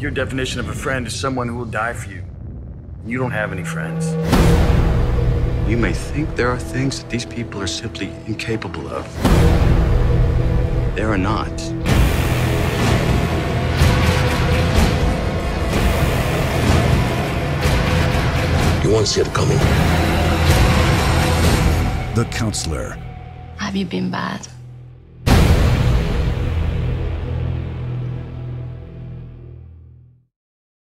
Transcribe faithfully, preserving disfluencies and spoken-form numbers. Your definition of a friend is someone who will die for you. You don't have any friends. You may think there are things that these people are simply incapable of. They are not. You won't see it coming. The Counselor. Have you been bad?